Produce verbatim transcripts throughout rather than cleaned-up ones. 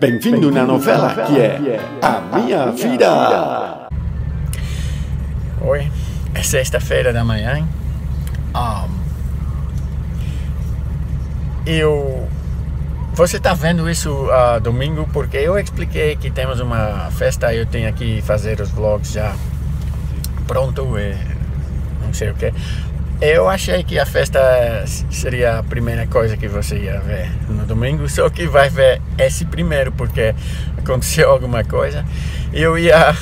Bem-vindo na novela que é A Minha Vida. Oi, é sexta-feira da manhã, hein? Ah, eu... Você está vendo isso uh, domingo porque eu expliquei que temos uma festa e eu tenho que fazer os vlogs já pronto e não sei o que. Eu achei que a festa seria a primeira coisa que você ia ver no domingo, só que vai ver esse primeiro porque aconteceu alguma coisa. Eu ia...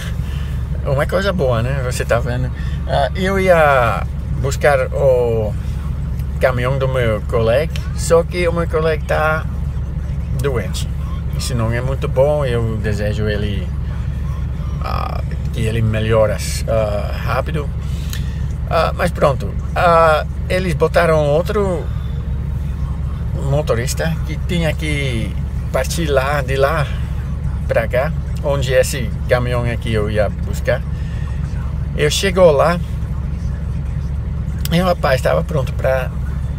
Uma coisa boa, né? Você tá vendo? Eu ia buscar o caminhão do meu colega, só que o meu colega tá doente. Isso não é muito bom, eu desejo ele uh, que ele melhore uh, rápido. Uh, mas pronto, uh, eles botaram outro motorista que tinha que partir lá, de lá para cá, onde esse caminhão aqui eu ia buscar. Eu chegou lá e o rapaz estava pronto para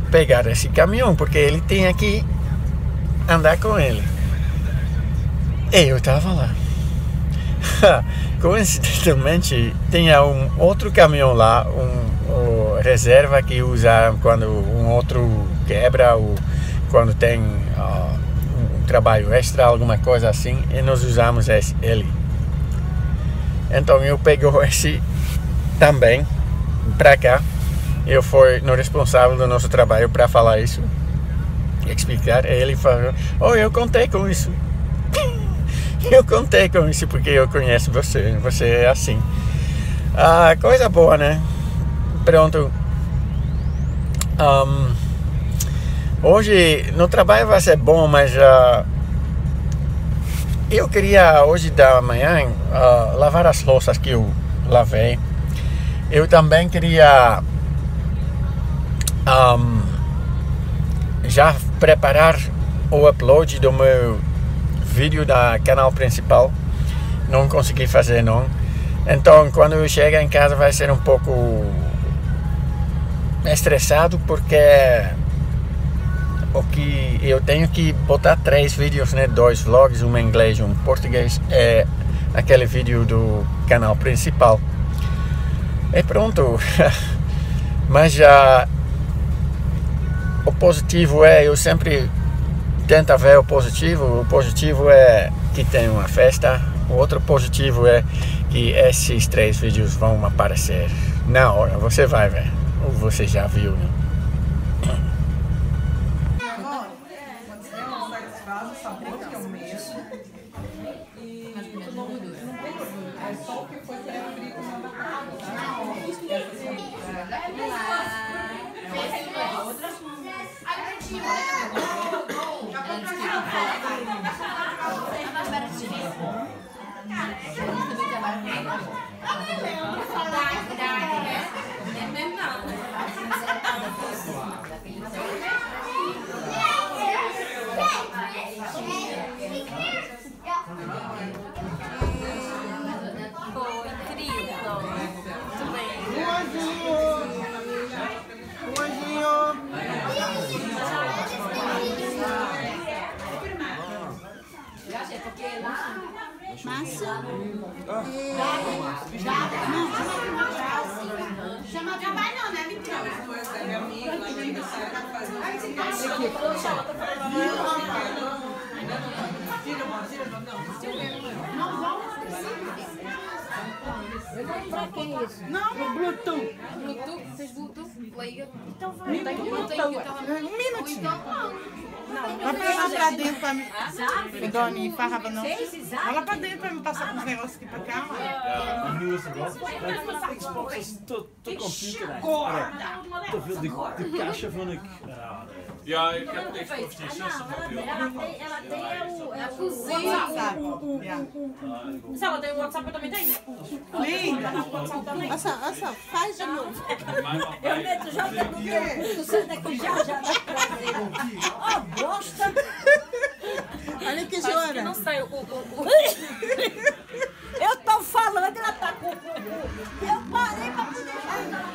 pegar esse caminhão, porque ele tinha que andar com ele. E eu estava lá. Coincidentemente tinha um outro caminhão lá, um, um reserva que usaram quando um outro quebra ou quando tem uh, um trabalho extra, alguma coisa assim, e nós usamos esse, ele. Então eu pego esse também para cá. Eu fui no responsável do nosso trabalho para falar isso, explicar. E ele falou: "Oh, eu contei com isso." Eu contei com isso porque eu conheço você, você é assim. Ah, coisa boa, né? Pronto. Um, hoje no trabalho vai ser bom, mas uh, eu queria hoje da manhã uh, lavar as louças que eu lavei. Eu também queria um, já preparar o upload do meu vídeo da canal principal. Não consegui fazer não. Então quando eu chegar em casa vai ser um pouco estressado porque o que eu tenho que botar três vídeos, né? Dois vlogs, um em inglês, um em português, é aquele vídeo do canal principal. É pronto. Mas já o positivo é eu sempre tenta ver o positivo. O positivo é que tem uma festa. O outro positivo é que esses três vídeos vão aparecer na hora. Você vai ver. Ou você já viu, né? Márcio? Chama de trabalho, né? Não vamos precisar. Não, Bluetooth. Bluetooth? Vocês Bluetooth? Então vai. Minutinho. Ela pega pra dentro pra me passar. Doni, farrava não. Ela pra dentro pra me passar com os negócios aqui pra cá. Tô com de caixa van ik. Ja, ik heb echt zestig Ela tem a cozinha. Mas ela tem o WhatsApp também, tem? Linda. Olha só, olha só. Faz de novo. Eu meto, joga no meu. Tu sai daqui já, já vai pra dentro. Bosta! Olha que chora! Não saiu o, o, o. Eu tô falando, ela tá com o cu. Eu parei pra poder falar.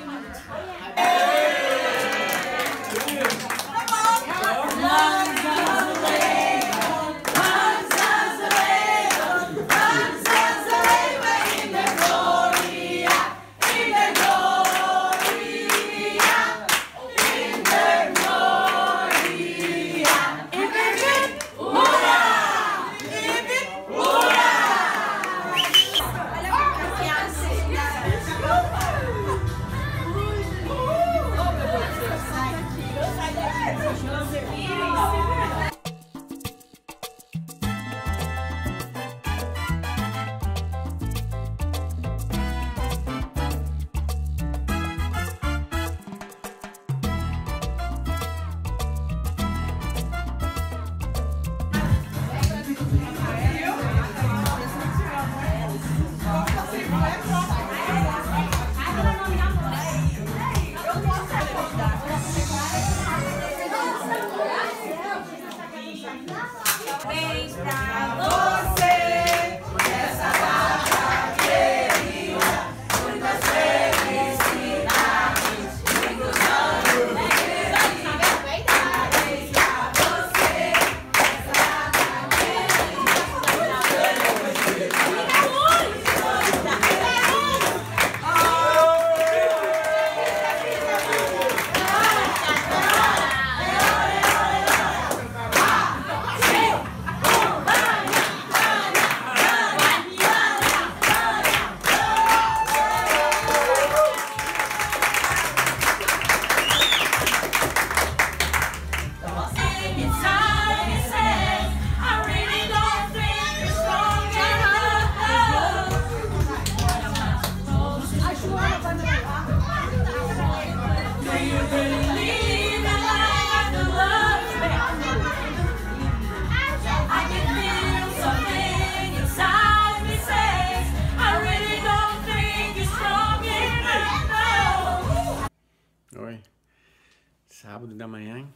nove da manhã,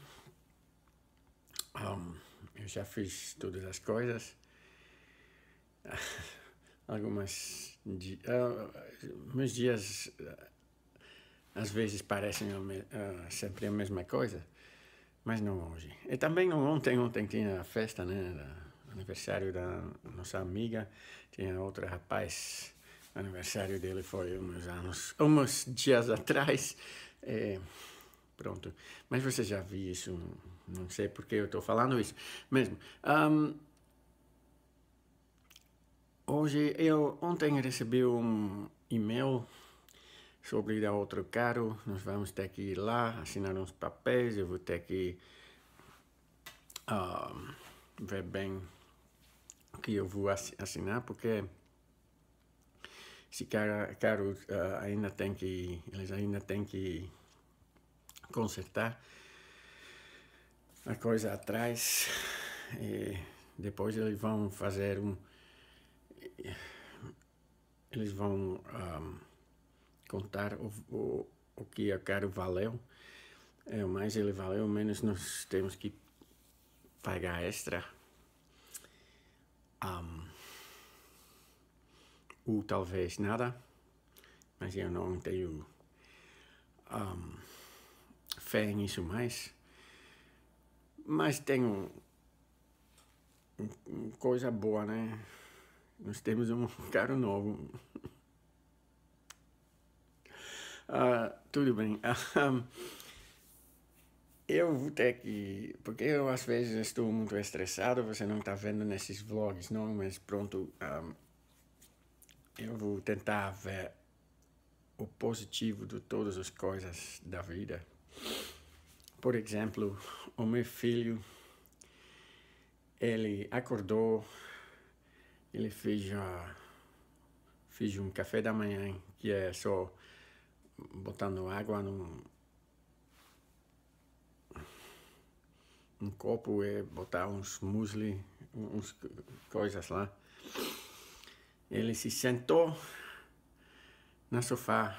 um, eu já fiz todas as coisas, algumas, di uh, meus dias uh, às vezes parecem uh, sempre a mesma coisa, mas não hoje. E também ontem, ontem tinha a festa, né, aniversário da nossa amiga, tinha outro rapaz, aniversário dele foi uns anos, uns dias atrás, é, pronto. Mas você já viu isso, não sei porque eu estou falando isso mesmo. Um, hoje, eu ontem recebi um e-mail sobre dar outro carro, nós vamos ter que ir lá, assinar uns papéis, eu vou ter que uh, ver bem o que eu vou assinar, porque esse carro, carro uh, ainda tem que, eles ainda tem que consertar a coisa atrás, e depois eles vão fazer um, eles vão um, contar o, o, o que o carro valeu, é, mais ele valeu, menos nós temos que pagar extra, um, ou talvez nada, mas eu não tenho um, fé nisso mais, mas tenho coisa boa, né? Nós temos um carro novo. Uh, tudo bem, uh, um, eu vou ter que, porque eu às vezes estou muito estressado, você não está vendo nesses vlogs, não, mas pronto, um, eu vou tentar ver o positivo de todas as coisas da vida. Por exemplo, o meu filho, ele acordou, ele fez, uh, fez um café da manhã, que é só botando água num, num copo e botar uns muesli, uns coisas lá. Ele se sentou no sofá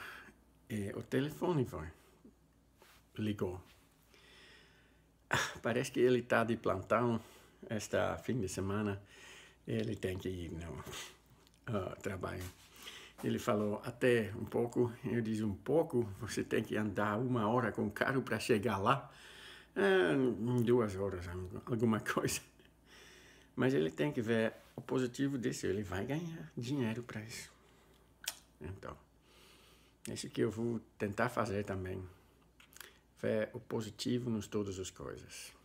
e o telefone foi, ligou. Parece que ele está de plantão esta fim de semana, ele tem que ir no uh, trabalho. Ele falou até um pouco, eu disse um pouco, você tem que andar uma hora com o carro para chegar lá, é, duas horas, alguma coisa. Mas ele tem que ver o positivo disso, ele vai ganhar dinheiro para isso. Então, isso que eu vou tentar fazer também, ver o positivo nos todas as coisas.